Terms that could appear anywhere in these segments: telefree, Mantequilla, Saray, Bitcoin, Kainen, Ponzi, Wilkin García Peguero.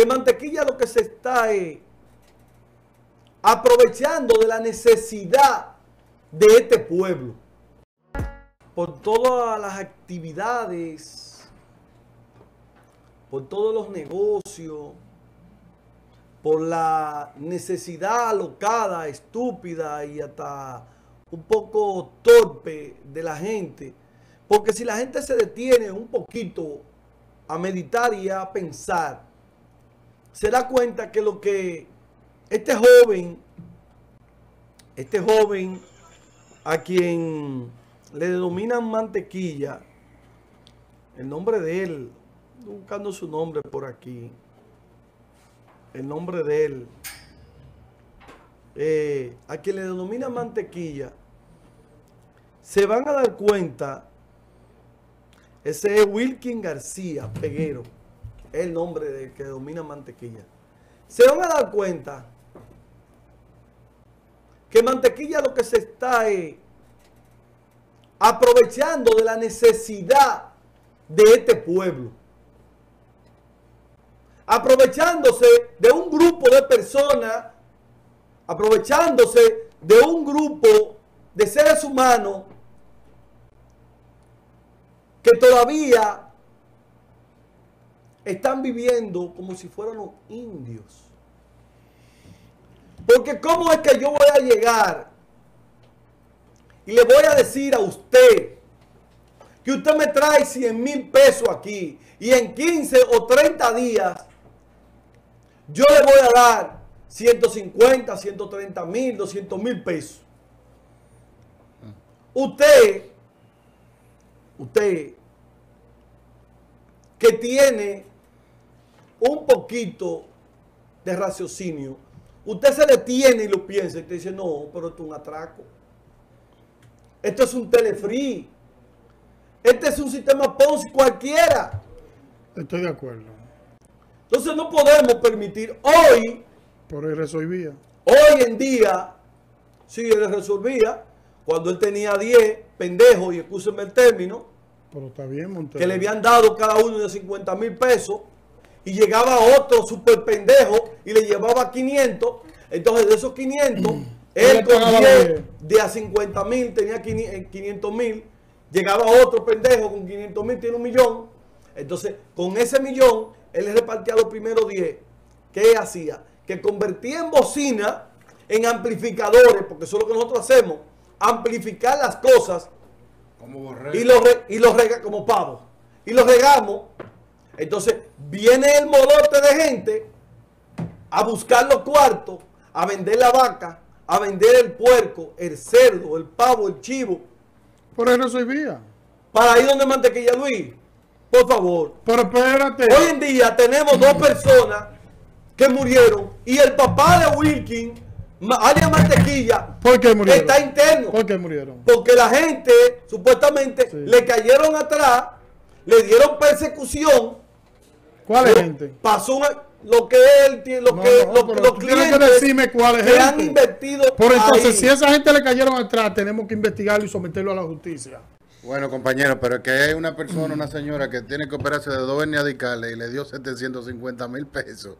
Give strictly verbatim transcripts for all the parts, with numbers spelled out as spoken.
que Mantequilla lo que se está es eh, aprovechando de la necesidad de este pueblo. Por todas las actividades, por todos los negocios, por la necesidad alocada, estúpida y hasta un poco torpe de la gente. Porque si la gente se detiene un poquito a meditar y a pensar, se da cuenta que lo que este joven, este joven a quien le denominan Mantequilla, el nombre de él, buscando su nombre por aquí, el nombre de él, eh, a quien le denomina Mantequilla, se van a dar cuenta. Ese es Wilkin García Peguero, el nombre del que domina Mantequilla. Se van a dar cuenta que Mantequilla lo que se está es aprovechando de la necesidad de este pueblo, aprovechándose de un grupo de personas, aprovechándose de un grupo de seres humanos que todavía están viviendo como si fueran los indios. Porque ¿cómo es que yo voy a llegar y le voy a decir a usted que usted me trae cien mil pesos aquí y en quince o treinta días yo le voy a dar ciento cincuenta, ciento treinta mil, doscientos mil pesos? Usted... Usted que tiene un poquito de raciocinio, usted se detiene y lo piensa y te dice, no, pero esto es un atraco. Esto es un telefree. Este es un sistema Ponzi cualquiera. Estoy de acuerdo. Entonces no podemos permitir hoy. Por él resolvía. Hoy en día, sí, él resolvía. Cuando él tenía diez pendejos, y excúsenme el término, pero está bien, Montero, que le habían dado cada uno de cincuenta mil pesos, y llegaba otro super pendejo y le llevaba quinientos. Entonces de esos quinientos, él con diez, de a cincuenta mil tenía quinientos mil, llegaba otro pendejo con quinientos mil, tiene un millón. Entonces con ese millón, él le repartía los primeros diez. ¿Qué hacía? Que convertía en bocina, en amplificadores, porque eso es lo que nosotros hacemos. Amplificar las cosas como y los y los rega, como pavos y los regamos. Entonces viene el molote de gente a buscar los cuartos, a vender la vaca, a vender el puerco, el cerdo, el pavo, el chivo. Por eso soy vía. Para ahí donde Mantequilla Luis, por favor. Pero espérate. Hoy en día tenemos dos personas que murieron y el papá de Wilkin, alias Mantequilla, ¿por qué murieron? Está interno. ¿Por qué murieron? Porque la gente, supuestamente, sí, le cayeron atrás, le dieron persecución. ¿Cuál es gente? Pasó una, lo que él tiene, lo no, que no, lo, los clientes que, decirme cuál es que gente han invertido. Por entonces, ahí, si a esa gente le cayeron atrás, tenemos que investigarlo y someterlo a la justicia. Bueno, compañero, pero es que hay una persona, una señora que tiene que operarse de dos hernias discales y le dio setecientos cincuenta mil pesos.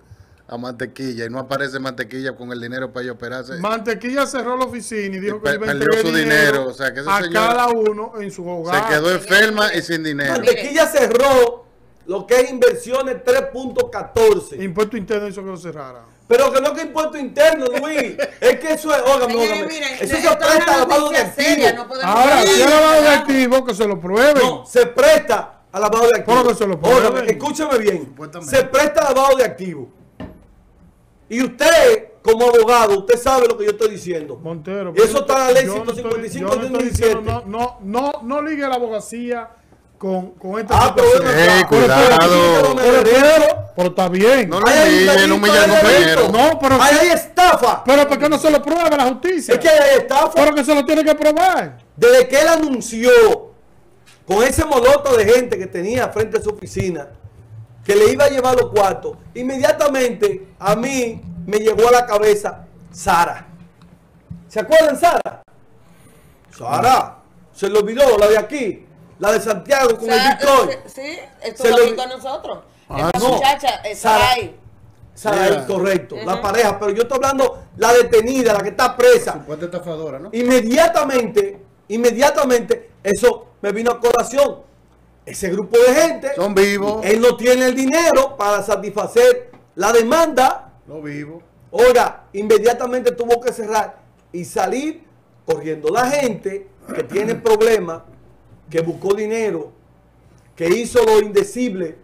A Mantequilla, y no aparece Mantequilla con el dinero para ello operarse. Mantequilla cerró la oficina y dijo y que iba a entregar su dinero, o sea, que a señor, cada uno en su hogar. Se quedó enferma y sin dinero. Mantequilla cerró lo que es inversiones tres punto catorce. Impuesto interno hizo que lo cerrara. Pero que no que impuesto interno, Luis. Es que eso es, ógame, ógame. Eso se presta a lavado de activos. Ahora, si es lavado de activos, que se lo prueben. No, se presta a lavado de activos. Ógame, escúchame bien. Se presta a lavado de activos. Y usted, como abogado, usted sabe lo que yo estoy diciendo. Montero. Y eso está en la ley ciento cincuenta y cinco de dos mil diecisiete. No, no, no, no ligue la abogacía con, con esta ah, situación. Pero, hey, cuidado. Pero, pero, pero está bien. No lo ligue, no me llamo. No, pero ahí hay estafa. Pero ¿por qué no se lo prueba la justicia? Es que hay estafa. Pero que se lo tiene que probar. Desde que él anunció con ese moloto de gente que tenía frente a su oficina, que le iba a llevar los cuartos, inmediatamente a mí me llegó a la cabeza Sara. ¿Se acuerdan Sara? Sara, se le olvidó la de aquí, la de Santiago con o sea, el Bitcoin. Sí, esto se lo dijo a nosotros. Ah, esta no, muchacha, Saray. Saray, yeah. correcto, uh-huh. la pareja, pero yo estoy hablando la detenida, la que está presa. Supuesta estafadora, ¿no? Inmediatamente, inmediatamente, eso me vino a colación. Ese grupo de gente, son vivos. Él no tiene el dinero para satisfacer la demanda. No vivo. Ahora, inmediatamente tuvo que cerrar y salir corriendo la gente que tiene problemas, que buscó dinero, que hizo lo indecible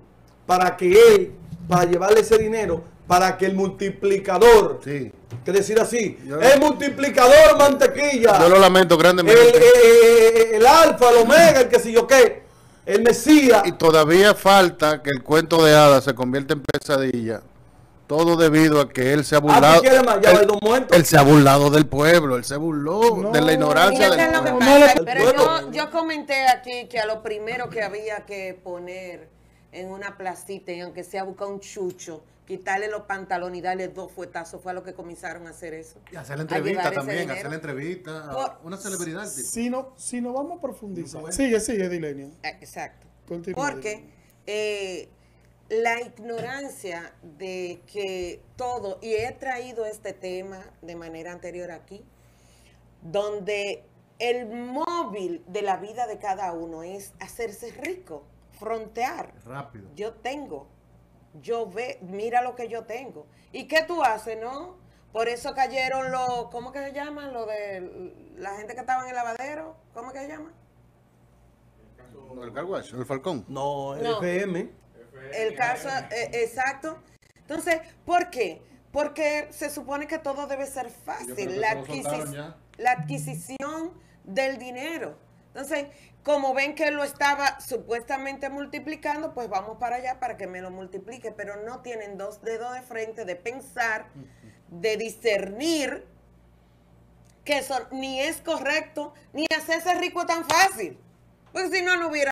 para que él, para llevarle ese dinero, para que el multiplicador, sí. que decir así, yo, el multiplicador Mantequilla, yo lo lamento grandemente, el, el, el alfa, el omega, el que sé yo qué, el Mesías. Y todavía falta que el cuento de hadas se convierta en pesadilla. Todo debido a que él se ha burlado. Ah, él, él se ha burlado del pueblo, él se burló no, de la ignorancia del pueblo. No, pero yo, yo comenté aquí que a lo primero que había que poner en una placita, y aunque sea buscar un chucho, quitarle los pantalones y darle dos fuetazos, fue a lo que comenzaron a hacer eso. Y hacer la entrevista también, hacer la entrevista a una celebridad. Si no, si no vamos a profundizar. No, sigue, sigue, Dilenia. Exacto. Continúa. Porque eh, la ignorancia de que todo, y he traído este tema de manera anterior aquí, donde el móvil de la vida de cada uno es hacerse rico, frontear. Rápido. Yo tengo, yo ve, mira lo que yo tengo. ¿Y qué tú haces, no? Por eso cayeron los, ¿cómo que se llaman? Lo de la gente que estaba en el lavadero, ¿cómo que se llama? El carguacho, el, el falcón. No, el no. F M. El caso, eh, exacto. Entonces, ¿por qué? Porque se supone que todo debe ser fácil, la, adquisic la adquisición del dinero. Entonces, como ven que lo estaba supuestamente multiplicando, pues vamos para allá para que me lo multiplique, pero no tienen dos dedos de frente de pensar, de discernir que eso ni es correcto, ni hacerse rico tan fácil. Porque si no, no hubiera...